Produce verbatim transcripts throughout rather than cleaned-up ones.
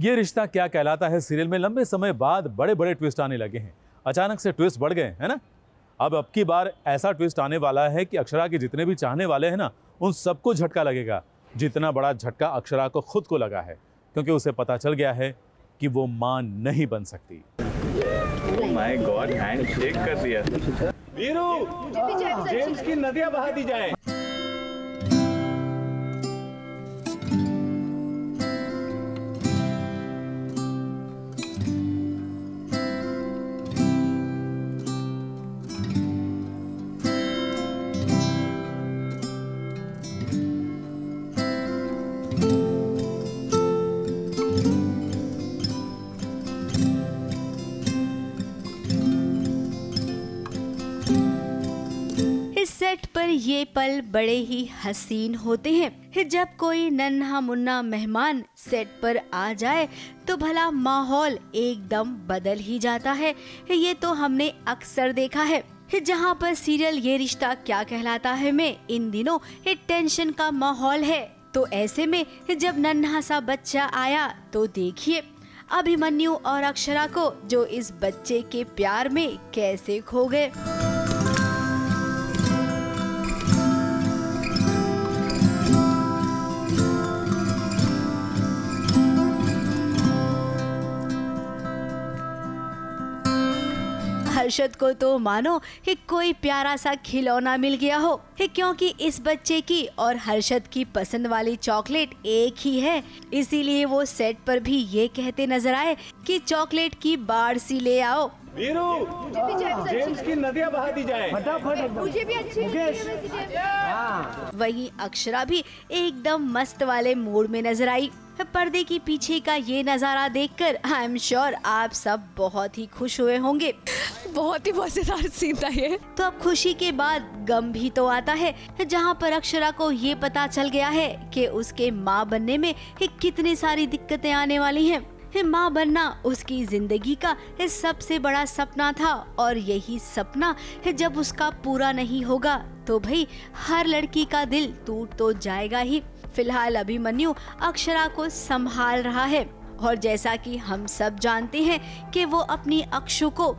ये रिश्ता क्या कहलाता है सीरियल में लंबे समय बाद बड़े बड़े ट्विस्ट आने लगे हैं। अचानक से ट्विस्ट बढ़ गए हैं ना। अब अब की बार ऐसा ट्विस्ट आने वाला है कि अक्षरा के जितने भी चाहने वाले हैं ना, उन सबको झटका लगेगा, जितना बड़ा झटका अक्षरा को खुद को लगा है, क्योंकि उसे पता चल गया है कि वो मां नहीं बन सकती। Oh my God, हैंडशेक कर दिया। वीरू, जेम्स की नदियां बहा दी जाएं। सेट पर ये पल बड़े ही हसीन होते हैं। जब कोई नन्हा मुन्ना मेहमान सेट पर आ जाए तो भला माहौल एकदम बदल ही जाता है। ये तो हमने अक्सर देखा है। जहाँ पर सीरियल ये रिश्ता क्या कहलाता है में इन दिनों टेंशन का माहौल है, तो ऐसे में जब नन्हा सा बच्चा आया तो देखिए अभिमन्यु और अक्षरा को, जो इस बच्चे के प्यार में कैसे खो गए। हर्षद को तो मानो कि कोई प्यारा सा खिलौना मिल गया हो, क्योंकि इस बच्चे की और हर्षद की पसंद वाली चॉकलेट एक ही है। इसीलिए वो सेट पर भी ये कहते नजर आए कि चॉकलेट की बाढ़ सी ले आओ। वीरू, जेम्स की नदियां बहा दी जाएं। फटाफट, मुझे भी अच्छी लगी। वहीं अक्षरा भी एकदम मस्त वाले मूड में नजर आई। पर्दे के पीछे का ये नज़ारा देखकर आई एम श्योर आप सब बहुत ही खुश हुए होंगे। बहुत ही मजेदार सीन था ये। तो अब खुशी के बाद गम भी तो आता है, जहाँ पर अक्षरा को ये पता चल गया है कि उसके माँ बनने में कितनी सारी दिक्कतें आने वाली हैं। माँ बनना उसकी जिंदगी का सबसे बड़ा सपना था, और यही सपना जब उसका पूरा नहीं होगा तो भाई हर लड़की का दिल टूट तो जाएगा ही। फिलहाल अभिमन्यु अक्षरा को संभाल रहा है, और जैसा कि हम सब जानते हैं कि वो अपनी अक्षु को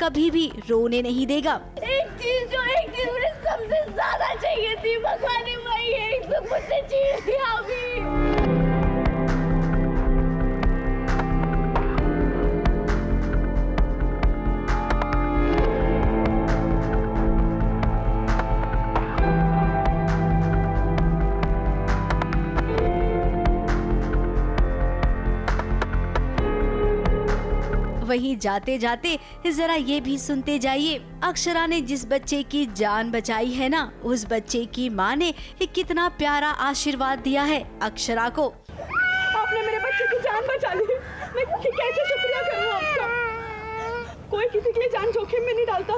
कभी भी रोने नहीं देगा। एक चीज जो एक दिन मुझे सबसे ज्यादा चाहिए थी, भगवान ने मुझे एक सब कुछ चाहिए थी अभी। वहीं जाते जाते जरा ये भी सुनते जाइए, अक्षरा ने जिस बच्चे की जान बचाई है ना, उस बच्चे की माँ ने कितना प्यारा आशीर्वाद दिया है अक्षरा को। आपने मेरे बच्चे की जान बचा ली, मैं कैसे शुक्रिया करूं आपका। कोई किसी के लिए जान जोखिम में नहीं डालता,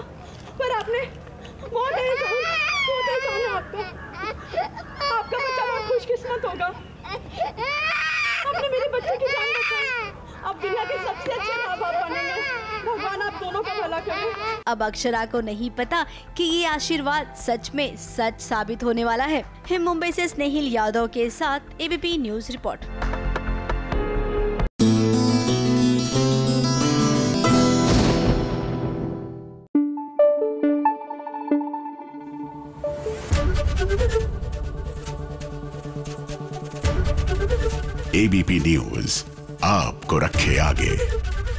पर आपने बहुत बहुत एहसान है आपका। आपका बच्चा बहुत खुशकिस्मत होगा, आपने मेरे बच्चे की जान बचाई। अब दुनिया के सबसे अच्छे माँ बाप बनेंगे। भगवान आप दोनों का भला करे। अब अक्षरा को नहीं पता कि ये आशीर्वाद सच में सच साबित होने वाला है। मुंबई से स्नेहल यादव के साथ ABP news report. ABP news आपको रखे आगे।